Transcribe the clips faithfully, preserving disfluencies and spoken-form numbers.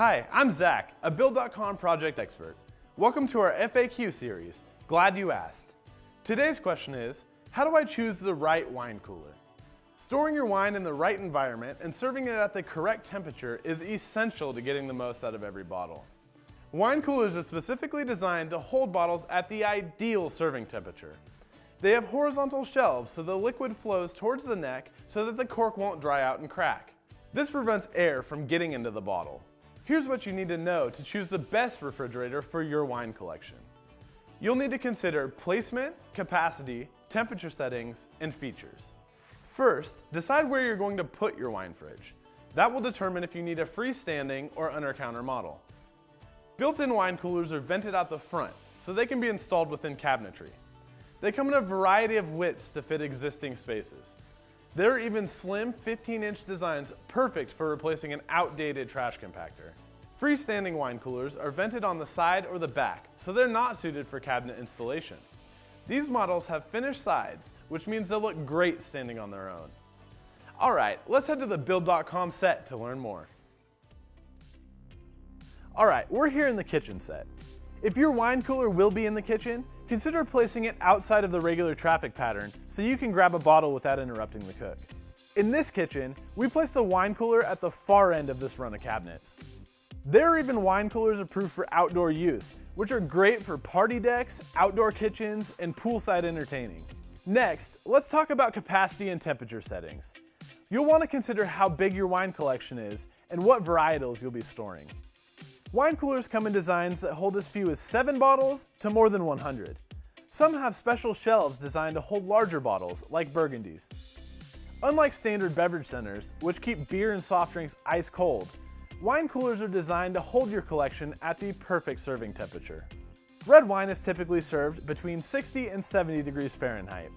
Hi, I'm Zach, a Build dot com project expert. Welcome to our F A Q series, Glad You Asked. Today's question is, how do I choose the right wine cooler? Storing your wine in the right environment and serving it at the correct temperature is essential to getting the most out of every bottle. Wine coolers are specifically designed to hold bottles at the ideal serving temperature. They have horizontal shelves so the liquid flows towards the neck so that the cork won't dry out and crack. This prevents air from getting into the bottle. Here's what you need to know to choose the best refrigerator for your wine collection. You'll need to consider placement, capacity, temperature settings, and features. First, decide where you're going to put your wine fridge. That will determine if you need a freestanding or under-counter model. Built-in wine coolers are vented out the front, so they can be installed within cabinetry. They come in a variety of widths to fit existing spaces. There are even slim fifteen inch designs perfect for replacing an outdated trash compactor. Freestanding wine coolers are vented on the side or the back, so they're not suited for cabinet installation. These models have finished sides, which means they'll look great standing on their own. All right, let's head to the Build dot com set to learn more. All right, we're here in the kitchen set. If your wine cooler will be in the kitchen, consider placing it outside of the regular traffic pattern so you can grab a bottle without interrupting the cook. In this kitchen, we place the wine cooler at the far end of this run of cabinets. There are even wine coolers approved for outdoor use, which are great for party decks, outdoor kitchens, and poolside entertaining. Next, let's talk about capacity and temperature settings. You'll want to consider how big your wine collection is and what varietals you'll be storing. Wine coolers come in designs that hold as few as seven bottles to more than one hundred. Some have special shelves designed to hold larger bottles, like Burgundies. Unlike standard beverage centers, which keep beer and soft drinks ice cold, wine coolers are designed to hold your collection at the perfect serving temperature. Red wine is typically served between sixty and seventy degrees Fahrenheit,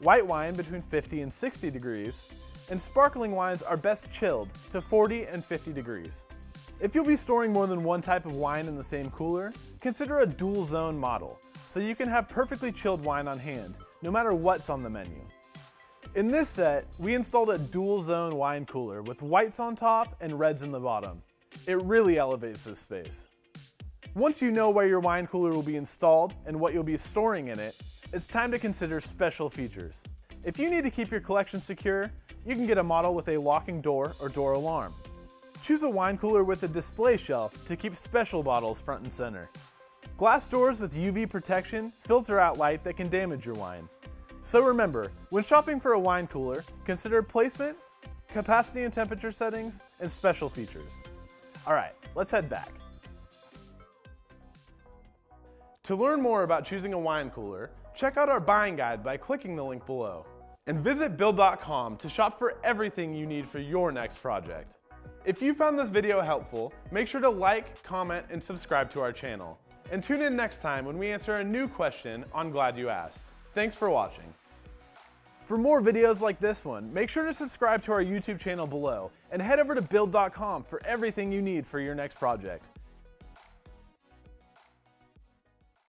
white wine between fifty and sixty degrees, and sparkling wines are best chilled to forty and fifty degrees. If you'll be storing more than one type of wine in the same cooler, consider a dual zone model, so you can have perfectly chilled wine on hand, no matter what's on the menu. In this set, we installed a dual zone wine cooler with whites on top and reds in the bottom. It really elevates this space. Once you know where your wine cooler will be installed and what you'll be storing in it, it's time to consider special features. If you need to keep your collection secure, you can get a model with a locking door or door alarm. Choose a wine cooler with a display shelf to keep special bottles front and center. Glass doors with U V protection filter out light that can damage your wine. So remember, when shopping for a wine cooler, consider placement, capacity and temperature settings, and special features. All right, let's head back. To learn more about choosing a wine cooler, check out our buying guide by clicking the link below. And visit Build dot com to shop for everything you need for your next project. If you found this video helpful, make sure to like, comment, and subscribe to our channel. And tune in next time when we answer a new question on Glad You Asked. Thanks for watching. For more videos like this one, make sure to subscribe to our YouTube channel below and head over to Build dot com for everything you need for your next project.